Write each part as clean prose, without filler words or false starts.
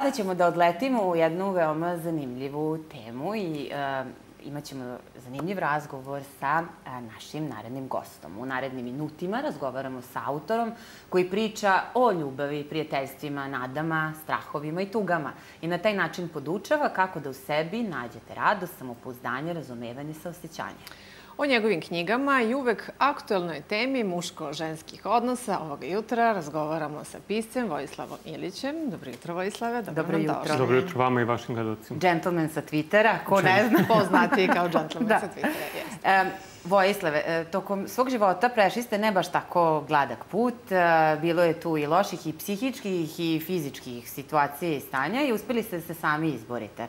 Sada ćemo da odletimo u jednu veoma zanimljivu temu i imat ćemo zanimljiv razgovor sa našim narednim gostom. U narednim minutima razgovaramo sa autorom koji priča o ljubavi, prijateljstvima, nadama, strahovima i tugama. I na taj način podučava kako da u sebi nađete radost, samopouzdanje, razumevanje, saosećanje. O njegovim knjigama i uvek aktuelnoj temi muško-ženskih odnosa ovoga jutra razgovaramo sa piscem Vojislavom Ilićem. Dobro jutro, Vojislave. Dobro jutro. Dobro jutro vama i vašim gledalcima. Džentlmen sa Twittera, ko ne zna. Poznati kao džentlmen sa Twittera. Vojislave, tokom svog života prešli ste ne baš tako gladak put. Bilo je tu i loših i psihičkih i fizičkih situacija i stanja i uspeli ste da se sami izborite.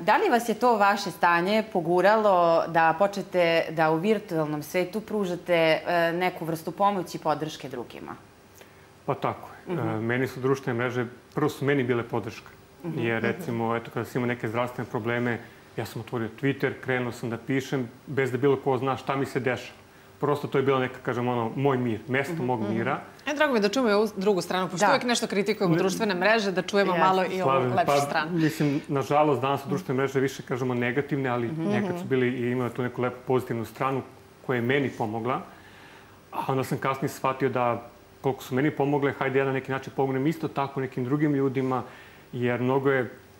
Da li vas je to vaše stanje poguralo da počnete da u virtualnom svetu pružate neku vrstu pomoći i podrške drugima? Pa tako je. Meni su društvene mreže, prvo su meni bile podrška. Jer recimo, eto, kada sam imao neke zdravstvene probleme, ja sam otvorio Twitter, krenuo sam da pišem, bez da bilo ko zna šta mi se dešava. Prosto to je bilo neka, kažem, ono, moj mir, mesto mog mira. Drago mi je da čujemo i ovu drugu stranu, pošto uvijek nešto kritikujemo društvene mreže, da čujemo malo i ovu lepšu stranu. Mislim, nažalost, danas su društvene mreže više, kažemo, negativne, ali nekad su bili i imali tu neku lepu pozitivnu stranu koja je meni pomogla. A onda sam kasnije shvatio da koliko su meni pomogle, hajde ja na neki način pomognem isto tako nekim drugim ljudima, jer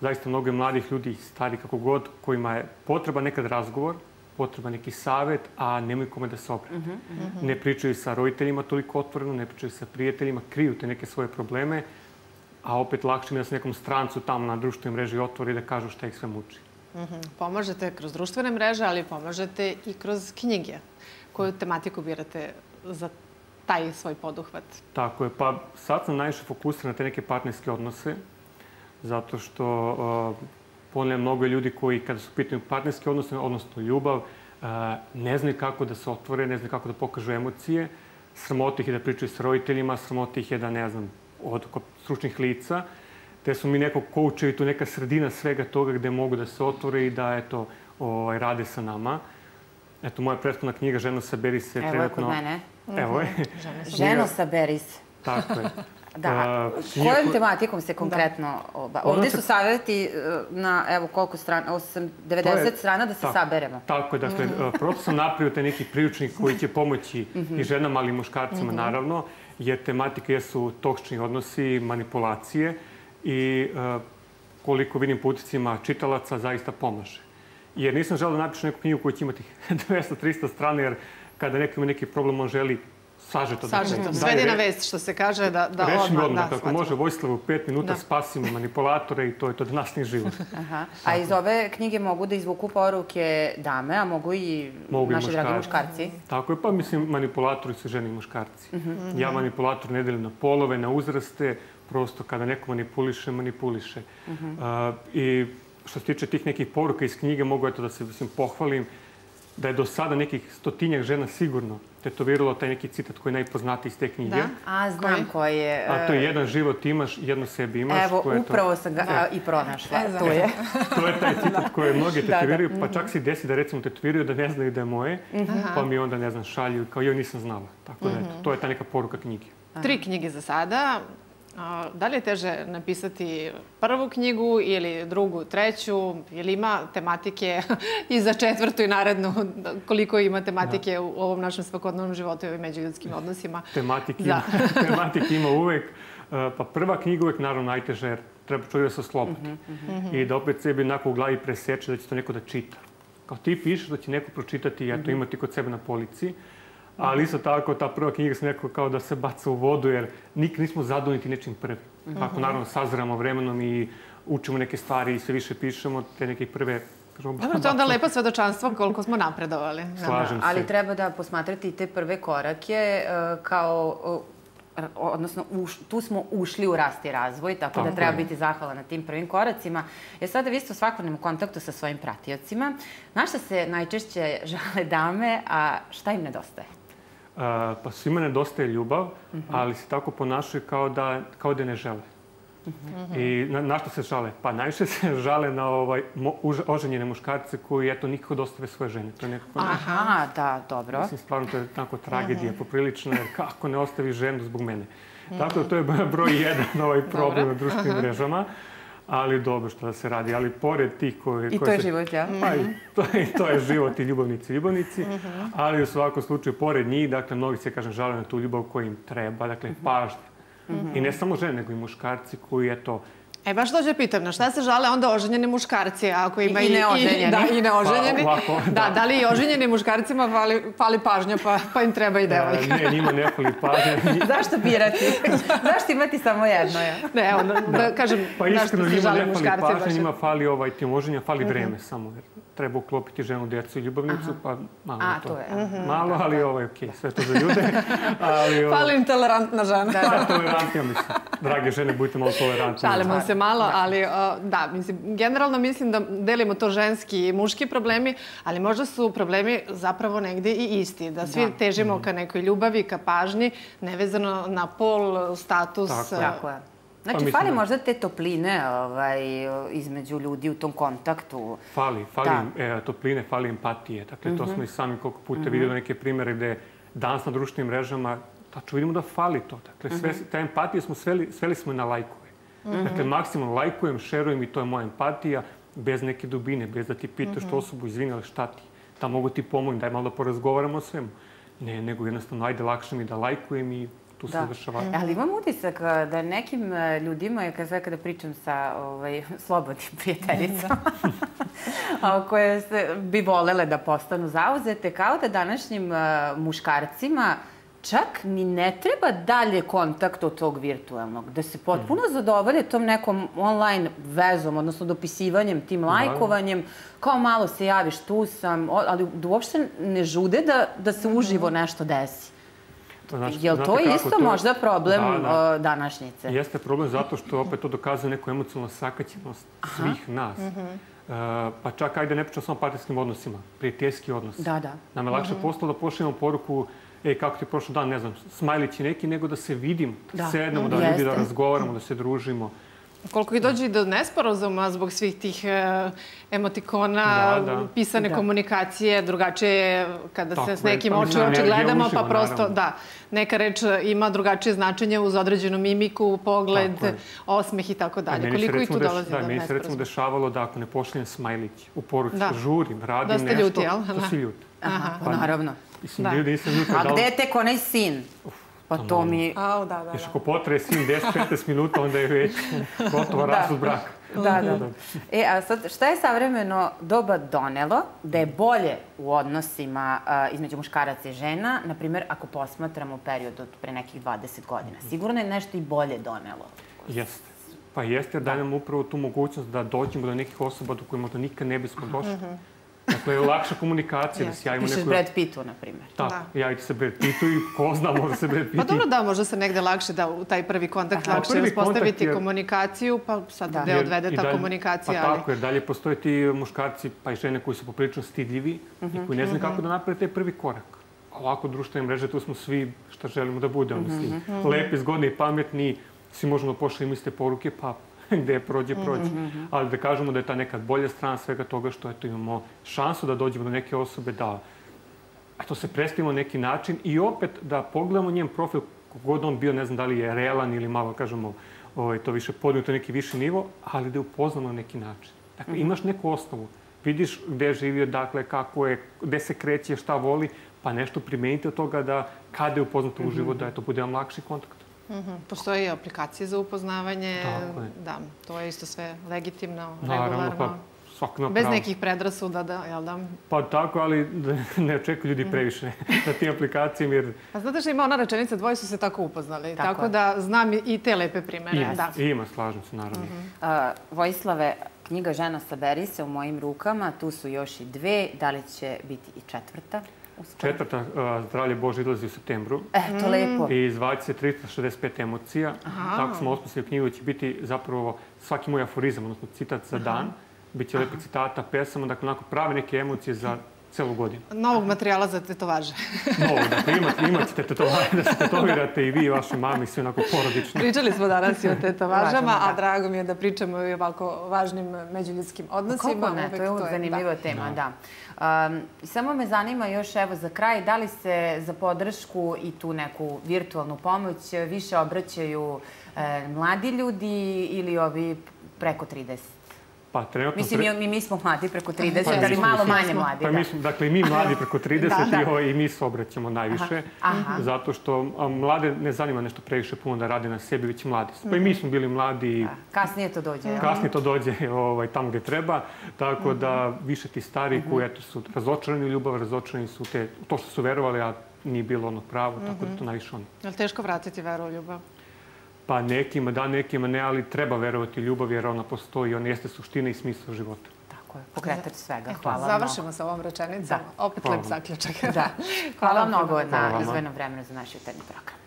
zaista mnogo je mladih ljudi, stari kako god, kojima je potreba nekad razgovor, potreba neki savjet, a nemaju kome da se obrati. Ne pričaju sa roditeljima toliko otvoreno, ne pričaju sa prijateljima, kriju te neke svoje probleme, a opet lakše mi da se nekom strancu tamo na društvenoj mreži otvori da kažu šta ih sve muči. Pomažete kroz društvene mreže, ali pomažete i kroz knjige. Koju tematiku birate za taj svoj poduhvat? Tako je, pa sad sam najviše fokusiran na te neke partnerske odnose, zato što ponavljam, mnogo je ljudi koji, kada su pitanju partnerske odnose, odnosno ljubav, ne znaju kako da se otvore, ne znaju kako da pokažu emocije. Sramota ih je da pričaju s roditeljima, sramota ih je da, ne znam, od stručnih lica. Te su mi nekog koučevi, tu neka sredina svega toga gde mogu da se otvore i da, eto, rade sa nama. Eto, moja prethodna knjiga Žena sa Beris je trenutno... Evo je kod mene. Evo je. Žena sa Beris. Tako je. Da, kojom tematikom se konkretno... Ovdje su savjeti na, evo, koliko strana, 90 strana da se saberemo. Tako je, dakle, prosto sam napravio taj neki priručnik koji će pomoći i ženama, ali i muškarcima, naravno, jer tematike jesu toksični odnosi, manipulacije i koliko vidim po uticima čitalaca, zaista pomaže. Jer nisam želeo da napišu neku knjigu koju će imati 200-300 strana, jer kada neko ima neki problem, on želi sažeto. Svedi na vest, što se kaže, da odmah da shvatimo. Kako može, Vojislav, u 5 minuta spasimo manipulatore i to je to današnji život. A iz ove knjige mogu da izvuku poruke dame, a mogu i naši dragi muškarci? Tako je, pa mislim, manipulatori su žene i muškarci. Ja manipulator ne delim na polove, na uzraste, prosto kada neko manipuliše, manipuliše. I što se tiče tih nekih poruka iz knjige, mogu da se pohvalim da je do sada nekih 100-tinjak žena sigurno tetoviralo taj neki citat koji je najpoznatiji iz te knjige. Da, a znam koji je... A to je jedan život imaš, jedno sebi imaš. Evo, upravo sam ga i pronašla. To je. To je taj citat koji mnogi tetoviraju, pa čak se i desi da recimo tetoviraju da ne znaju da je moje, pa mi onda, ne znam, šalju kao joj nisam znala. Tako da, to je ta neka poruka knjige. 3 knjige za sada. Da li je teže napisati prvu knjigu ili drugu, treću? Ili ima tematike i za 4. i narednu? Koliko ima tematike u ovom našem svakodnevnom životu i među ljudskim odnosima? Tematike ima uvek. Pa prva knjiga uvek naravno najteža jer treba čovjek da se oslobodi. I da opet sebi onako u glavi preseče da će to neko da čita. Kao ti pišeš da će neko pročitati, jer to ima ti kod sebe na polici. Ali isto tako, ta prva knjiga se nekako kao da se baca u vodu, jer nikad nismo zadovoljni nečim prvim. Ako naravno sazramo vremenom i učimo neke stvari i sve više pišemo, te neke prve... Dobro, to je onda lepa svedočanstvo koliko smo napredovali. Slažem se. Ali treba da posmatrate i te prve korake kao... odnosno tu smo ušli u rast i razvoj, tako da treba biti zahvala na tim prvim koracima. Jer sada vi ste u svakodnevnom kontaktu sa svojim pratiocima. Na šta se najčešće žale dame, a šta im nedostaje? Pa svima nedostaje ljubav, ali se tako ponašaju kao da ne žele. I na šta se žale? Pa najviše se žale na oženjene muškarce koji, eto, nikako dostave svoje žene. Aha, da, dobro. Mislim, stvarno to je tako tragedija, poprilično, jer kako ne ostavi ženu zbog mene. Tako da to je broj jedan ovaj problem na društvenim mrežama. Ali dobro, što da se radi. Ali pored tih koje... I to je život, ja. To je život i ljubavnici i ljubavnici. Ali u svakom slučaju, pored njih, dakle, mnogi se, kažem, žale na tu ljubav koja im treba. Dakle, pažnja. I ne samo žene, nego i muškarci koji, eto... E, baš dođe pitam, na šta se žale onda oženjeni muškarci, ako ima i neoženjeni? Da, i neoženjeni. Da, da li i oženjeni muškarcima fali pažnja, pa im treba i devojka? Ne, njima ne fali pažnja. Zašto birati? Zašto imati samo jedno? Ne, evo, da kažem, na što se žale muškarci baš. Njima fali ovaj timoženja, fali vreme samo. Treba uklopiti ženu, djecu i ljubavnicu, pa malo je to. Malo, ali ovo je okej, sve to za ljude. Fali im tolerantna žena. Da, tolerantna, mislim. Drage žene, budite malo tolerantni. Šalimo se malo, ali da, generalno mislim da delimo to ženski i muški problemi, ali možda su problemi zapravo negde i isti. Da svi težimo ka nekoj ljubavi, ka pažnji, nevezano na pol, status. Tako je. Znači, fali možda te topline između ljudi u tom kontaktu. Fali topline, fali empatije. Dakle, to smo i sami koliko puta vidjeli neke primere gde danas na društvenim mrežama, tačno vidimo da fali to. Dakle, ta empatija smo sveli smo na lajkove. Dakle, maksimum lajkujem, šerujem i to je moja empatija, bez neke dubine, bez da ti pitaš tu osobu, izvini, ali šta ti? Da mogu ti pomoći, daj malo da porazgovaramo o svemu. Ne, nego jednostavno, ajde, lakše mi da lajkujem i... Ali imam utisak da nekim ljudima, kada pričam sa slobodnim prijateljicama, koje bi volele da postanu zauzete, kao da današnjim muškarcima čak ni ne treba dalje kontakt od tog virtualnog. Da se potpuno zadovolje tom nekom online vezom, odnosno dopisivanjem, tim lajkovanjem, kao malo se javiš, tu sam, ali uopšte ne žude da se uživo nešto desi. Je li to isto možda problem današnjice? Jeste problem zato što opet to dokazuje neku emocionalnu sakaćenost svih nas. Pa čak ajde ne pričam samo o partnerskim odnosima, prijateljski odnos. Nam je lakše postalo da pošaljemo poruku kako ti je prošao dan, ne znam, smajlići neki, nego da se vidimo, da sednemo, da ljudi da razgovaramo, da se družimo. Koliko i dođe do nesporazuma zbog svih tih emotikona, pisane komunikacije, drugačije kada se s nekim oči u oči gledamo, pa prosto neka reč ima drugačije značenje uz određenu mimiku, pogled, osmeh i tako dalje. Koliko i tu dolazi do nesporazuma? Meni se recimo dešavalo da ako ne pošaljem smajlić u poruci, žurim, radim nešto, to si ljut. Aha, naravno. A gde je tek onaj sin? Pa to mi... Još ako potraje svim 10-15 minuta, onda je već gotova razvod braka. E, a sad, šta je savremeno doba donelo da je bolje u odnosima između muškaraca i žena, na primjer, ako posmatramo period od pre nekih 20 godina? Sigurno je nešto i bolje donelo. Jeste. Pa jeste, jer daje nam upravo tu mogućnost da dođemo do nekih osoba do koje možda nikad ne bismo došli. Dakle, je lakša komunikacija. Pišeš Brad Pittu, na primjer. Tako, javite se Brad Pittu i ko zna, možda se Brad Pittu. Pa dobro, da, možda se negde lakše da u taj prvi kontakt lakše uspostaviti komunikaciju, pa sad gde odvede ta komunikacija. Pa tako, jer dalje postoje ti muškarci pa i žene koji su poprilično stidljivi i koji ne znaju kako da naprave taj prvi korak. Ovako, društvene mreže, tu smo svi šta želimo da budemo. Lepi, zgodni i pametni, svi možemo da pošaljemo iste poruke, pa... gde prođe. Ali da kažemo da je ta nekad bolja strana svega toga što imamo šansu da dođemo do neke osobe, da se predstavimo na neki način i opet da pogledamo njen profil, kogod on bio, ne znam da li je realan ili malo, kažemo, to više podignuto neki viši nivo, ali da je upoznamo na neki način. Dakle, imaš neku osnovu, vidiš gde je živio, dakle, kako je, gde se kreće, šta voli, pa nešto primenite od toga da kada je upoznato u život, da bude vam lakši kontakt. Postoje i aplikacije za upoznavanje, da, to je isto sve legitimno, regularno, bez nekih predrasuda, jel da? Pa tako, ali ne očekuju ljudi previše na tim aplikacijama jer... Pa znate što ima ona rečenica, dvoje su se tako upoznali, tako da znam i te lepe primere. Ima, slažem se, naravno. Vojislave, knjiga Žena sa Beris u mojim rukama, tu su još i dve, da li će biti i četvrta? Četvrta, Zdravlje Bože, izlazi u septembru. To lepo. I zvaće se 365 emocija. Tako smo osmislili knjigu, će biti zapravo svaki moj aforizam, odnosno citat za dan. Biće lepi citata, pesama, dakle onako prave neke emocije za celu godinu. Novog materijala za tetovaže. Novog, dakle imat ćete tetovaže da se tetovirate i vi i vaše mami, svi onako porodični. Pričali smo danas i o tetovažama, a drago mi je da pričamo i o ovako važnim međuljudskim odnosima. Kako ne, to je uvijek zanimljiva tema, da. Samo me zanima još, evo, za kraj, da li se za podršku i tu neku virtualnu pomoć više obraćaju mladi ljudi ili ovi preko 30? Mislim, i mi smo mladi preko 30, ali malo manje mladi. Dakle, mi mladi preko 30 i mi se obraćamo najviše, zato što mlade ne zanima nešto previše puno da rade na sebi, već mladi. Pa i mi smo bili mladi. Kasnije to dođe. Kasnije to dođe tamo gde treba, tako da više ti stari koji su razočarani u ljubav, razočarani su to što su verovali, a nije bilo ono pravo, tako da to najviše ono. Je li teško vratiti veru u ljubav? Pa nekima da, nekima ne, ali treba verovati u ljubav jer ona postoji i ona jeste suština i smisla života. Tako je, pokretač svega. Hvala mnogo. Završimo sa ovom rečenicom. Opet lep zaključak. Hvala mnogo na izdvojenom vremenu za naš jutarnji program.